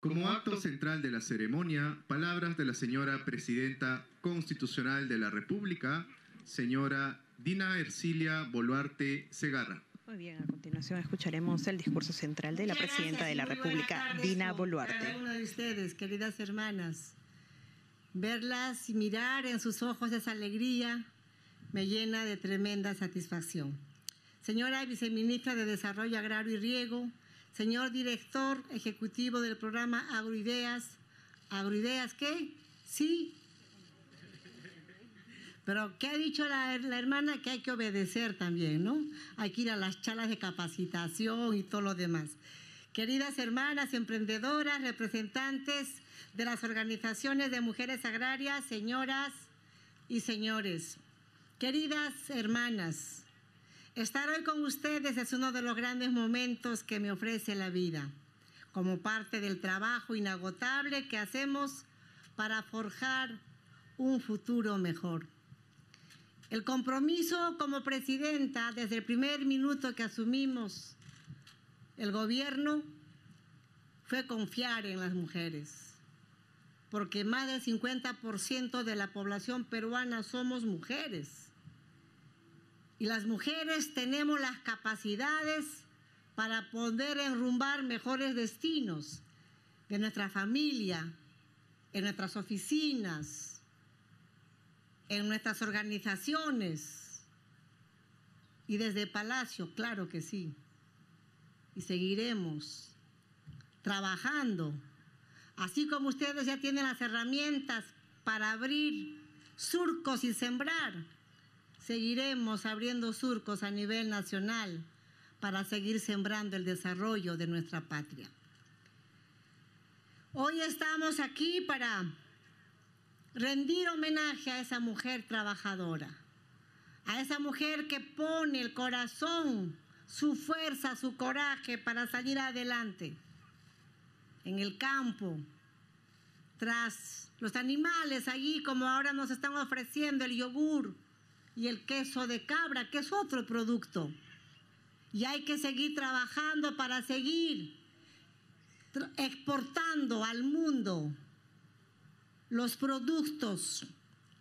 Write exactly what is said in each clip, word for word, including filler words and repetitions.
Como acto central de la ceremonia, palabras de la señora Presidenta Constitucional de la República, señora Dina Ercilia Boluarte Segarra. Muy bien, a continuación escucharemos el discurso central de la Muchas Presidenta gracias, de la República, Dina Boluarte. Cada uno de ustedes, queridas hermanas, verlas y mirar en sus ojos esa alegría me llena de tremenda satisfacción. Señora Viceministra de Desarrollo Agrario y Riego, señor director ejecutivo del programa Agroideas, ¿Agroideas qué? Sí. Pero ¿qué ha dicho la, la hermana? Que hay que obedecer también, ¿no? Hay que ir a las charlas de capacitación y todo lo demás. Queridas hermanas emprendedoras, representantes de las organizaciones de mujeres agrarias, señoras y señores. Queridas hermanas, estar hoy con ustedes es uno de los grandes momentos que me ofrece la vida, como parte del trabajo inagotable que hacemos para forjar un futuro mejor. El compromiso como presidenta, desde el primer minuto que asumimos el gobierno, fue confiar en las mujeres, porque más del cincuenta por ciento de la población peruana somos mujeres. Y las mujeres tenemos las capacidades para poder enrumbar mejores destinos de nuestra familia, en nuestras oficinas, en nuestras organizaciones y desde Palacio, claro que sí. Y seguiremos trabajando, así como ustedes ya tienen las herramientas para abrir surcos y sembrar. Seguiremos abriendo surcos a nivel nacional para seguir sembrando el desarrollo de nuestra patria. Hoy estamos aquí para rendir homenaje a esa mujer trabajadora, a esa mujer que pone el corazón, su fuerza, su coraje para salir adelante en el campo, tras los animales allí, como ahora nos están ofreciendo el yogur, y el queso de cabra, que es otro producto. Y hay que seguir trabajando para seguir exportando al mundo los productos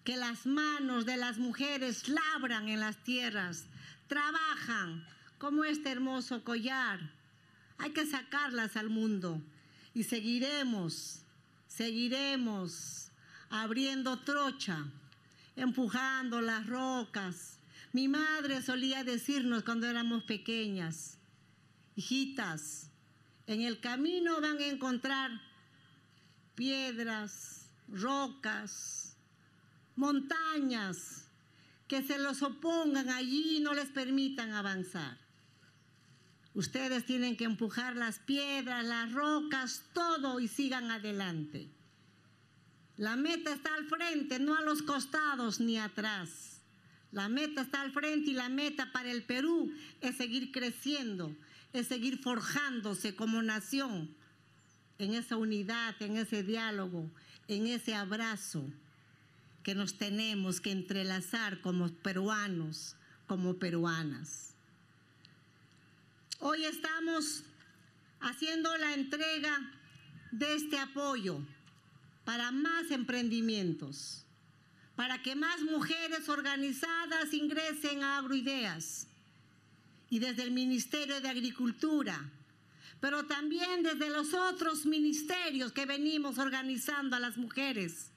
que las manos de las mujeres labran en las tierras, trabajan, como este hermoso collar. Hay que sacarlas al mundo y seguiremos, seguiremos abriendo trocha, empujando las rocas. Mi madre solía decirnos cuando éramos pequeñas, hijitas, en el camino van a encontrar piedras, rocas, montañas, que se los opongan allí y no les permitan avanzar. Ustedes tienen que empujar las piedras, las rocas, todo y sigan adelante. La meta está al frente, no a los costados ni atrás. La meta está al frente y la meta para el Perú es seguir creciendo, es seguir forjándose como nación en esa unidad, en ese diálogo, en ese abrazo que nos tenemos que entrelazar como peruanos, como peruanas. Hoy estamos haciendo la entrega de este apoyo para más emprendimientos, para que más mujeres organizadas ingresen a Agroideas y desde el Ministerio de Agricultura, pero también desde los otros ministerios que venimos organizando a las mujeres.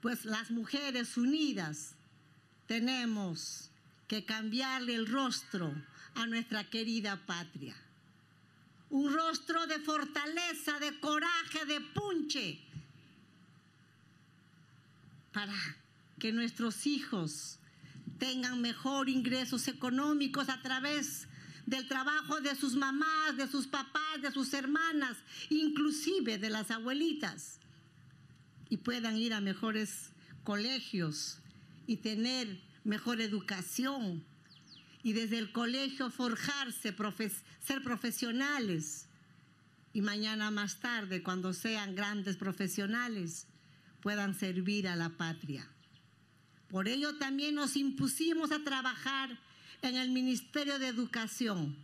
Pues las mujeres unidas tenemos que cambiarle el rostro a nuestra querida patria. Un rostro de fortaleza, de coraje, de punche, para que nuestros hijos tengan mejor ingresos económicos a través del trabajo de sus mamás, de sus papás, de sus hermanas, inclusive de las abuelitas, y puedan ir a mejores colegios y tener mejor educación. Y desde el colegio forjarse, profes- ser profesionales. Y mañana más tarde, cuando sean grandes profesionales, puedan servir a la patria. Por ello también nos impusimos a trabajar en el Ministerio de Educación.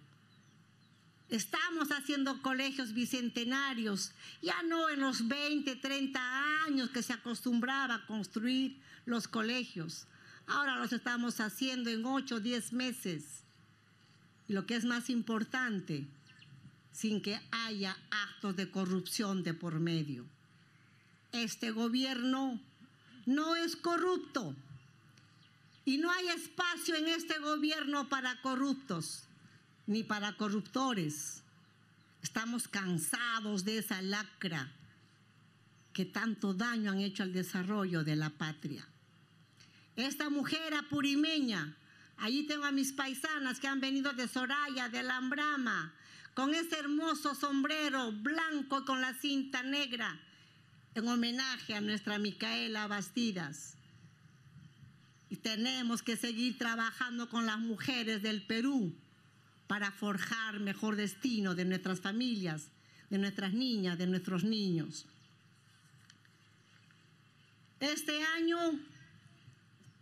Estamos haciendo colegios bicentenarios, ya no en los veinte, treinta años que se acostumbraba a construir los colegios. Ahora los estamos haciendo en ocho, diez meses. Y lo que es más importante, sin que haya actos de corrupción de por medio. Este gobierno no es corrupto y no hay espacio en este gobierno para corruptos ni para corruptores. Estamos cansados de esa lacra que tanto daño han hecho al desarrollo de la patria. Esta mujer apurimeña, allí tengo a mis paisanas que han venido de Soraya, de Lambrama, con ese hermoso sombrero blanco y con la cinta negra, en homenaje a nuestra Micaela Bastidas. Y tenemos que seguir trabajando con las mujeres del Perú para forjar mejor destino de nuestras familias, de nuestras niñas, de nuestros niños. Este año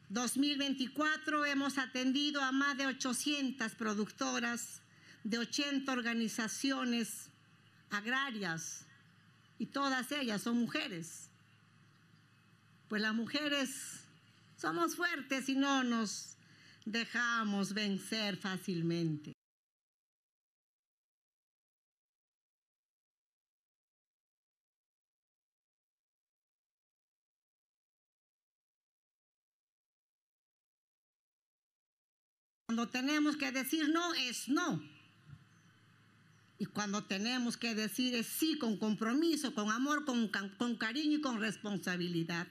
dos mil veinticuatro hemos atendido a más de ochocientas productoras de ochenta organizaciones agrarias, y todas ellas son mujeres. Pues las mujeres somos fuertes y no nos dejamos vencer fácilmente. Cuando tenemos que decir no, es no. Y cuando tenemos que decir es sí, con compromiso, con amor, con, con cariño y con responsabilidad.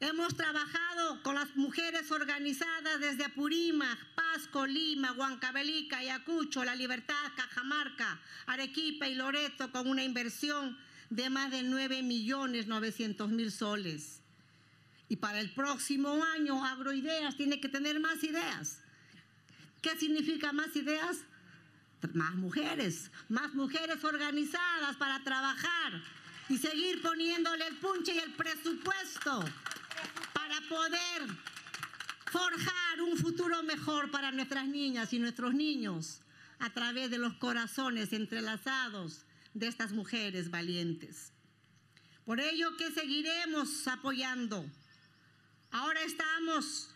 Hemos trabajado con las mujeres organizadas desde Apurímac, Pasco, Lima, Huancavelica, Ayacucho, La Libertad, Cajamarca, Arequipa y Loreto, con una inversión de más de nueve millones novecientos mil soles. Y para el próximo año, Agroideas tiene que tener más ideas. ¿Qué significa más ideas? Más mujeres, más mujeres organizadas para trabajar y seguir poniéndole el punche y el presupuesto para poder forjar un futuro mejor para nuestras niñas y nuestros niños a través de los corazones entrelazados de estas mujeres valientes. Por ello que seguiremos apoyando. Ahora estamos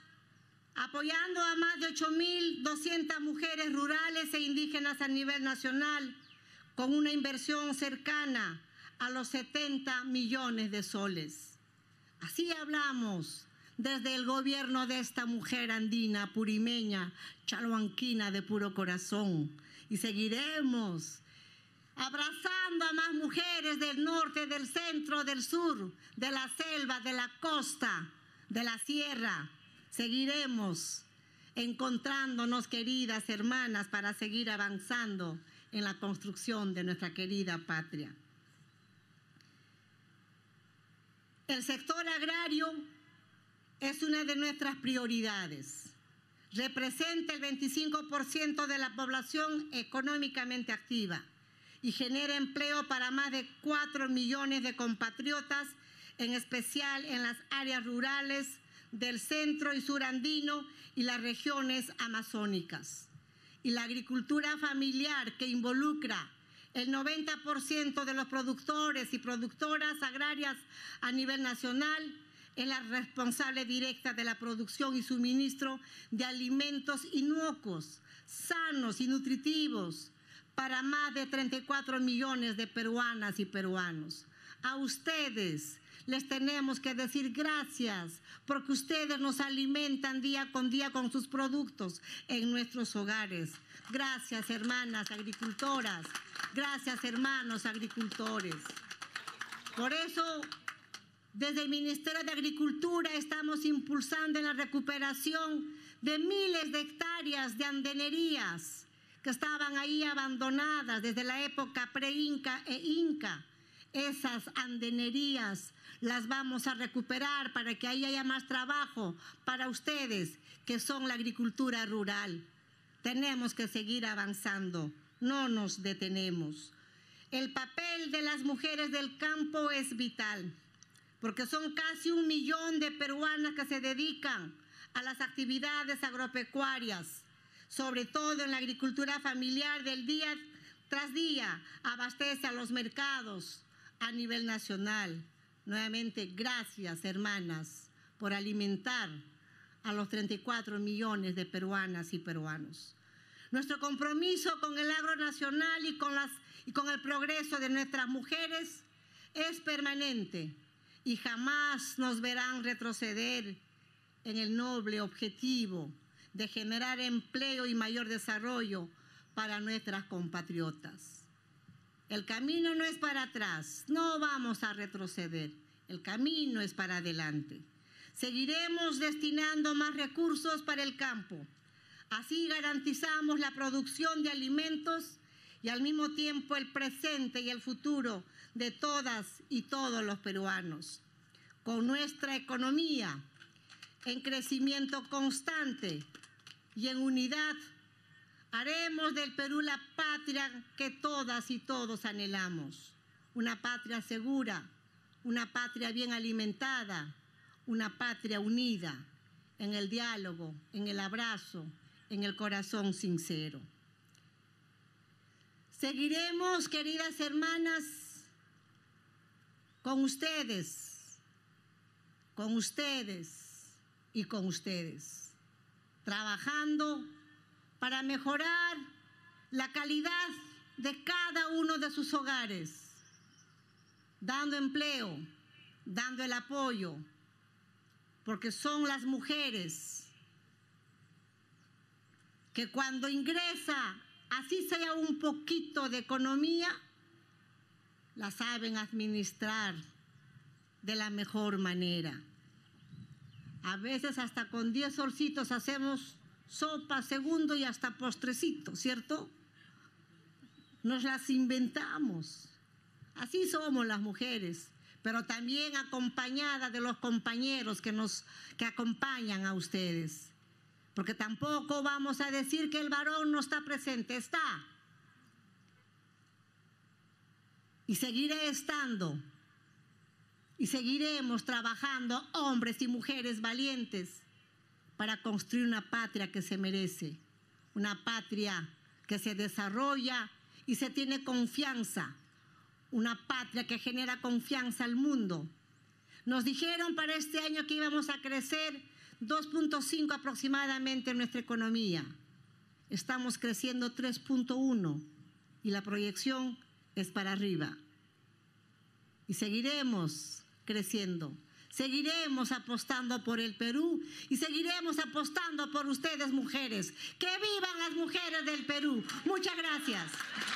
apoyando a más de ocho mil doscientas mujeres rurales e indígenas a nivel nacional, con una inversión cercana a los setenta millones de soles. Así hablamos desde el gobierno de esta mujer andina, purimeña, chalhuanquina de puro corazón. Y seguiremos abrazando a más mujeres del norte, del centro, del sur, de la selva, de la costa, de la sierra. Seguiremos encontrándonos, queridas hermanas, para seguir avanzando en la construcción de nuestra querida patria. El sector agrario es una de nuestras prioridades. Representa el veinticinco por ciento de la población económicamente activa y genera empleo para más de cuatro millones de compatriotas, en especial en las áreas rurales del centro y sur andino y las regiones amazónicas. Y la agricultura familiar, que involucra el noventa por ciento de los productores y productoras agrarias a nivel nacional, es la responsable directa de la producción y suministro de alimentos inocuos, sanos y nutritivos para más de treinta y cuatro millones de peruanas y peruanos. A ustedes les tenemos que decir gracias, porque ustedes nos alimentan día con día con sus productos en nuestros hogares. Gracias, hermanas agricultoras. Gracias, hermanos agricultores. Por eso, desde el Ministerio de Agricultura estamos impulsando la recuperación de miles de hectáreas de andenerías que estaban ahí abandonadas desde la época pre-inca e inca. Esas andenerías las vamos a recuperar para que ahí haya más trabajo para ustedes, que son la agricultura rural. Tenemos que seguir avanzando, no nos detenemos. El papel de las mujeres del campo es vital, porque son casi un millón de peruanas que se dedican a las actividades agropecuarias. sobre todo en la agricultura familiar del día tras día, abastece a los mercados a nivel nacional. Nuevamente, gracias, hermanas, por alimentar a los treinta y cuatro millones de peruanas y peruanos. Nuestro compromiso con el agro nacional y con, las, y con el progreso de nuestras mujeres es permanente y jamás nos verán retroceder en el noble objetivo de generar empleo y mayor desarrollo para nuestras compatriotas. El camino no es para atrás, no vamos a retroceder, el camino es para adelante. Seguiremos destinando más recursos para el campo, así garantizamos la producción de alimentos y al mismo tiempo el presente y el futuro de todas y todos los peruanos. Con nuestra economía en crecimiento constante y en unidad, haremos del Perú la patria que todas y todos anhelamos. Una patria segura, una patria bien alimentada, una patria unida en el diálogo, en el abrazo, en el corazón sincero. Seguiremos, queridas hermanas, con ustedes, con ustedes. y con ustedes, trabajando para mejorar la calidad de cada uno de sus hogares, dando empleo, dando el apoyo, porque son las mujeres que cuando ingresa, así sea un poquito de economía, la saben administrar de la mejor manera. A veces hasta con diez solcitos hacemos sopa, segundo y hasta postrecito, ¿cierto? Nos las inventamos. Así somos las mujeres, pero también acompañadas de los compañeros que nos que acompañan a ustedes. Porque tampoco vamos a decir que el varón no está presente, está. Y seguiré estando. Y seguiremos trabajando, hombres y mujeres valientes, para construir una patria que se merece, una patria que se desarrolla y se tiene confianza, una patria que genera confianza al mundo. Nos dijeron para este año que íbamos a crecer dos punto cinco aproximadamente en nuestra economía. Estamos creciendo tres punto uno y la proyección es para arriba. Y seguiremos creciendo, seguiremos apostando por el Perú y seguiremos apostando por ustedes, mujeres. ¡Que vivan las mujeres del Perú! Muchas gracias.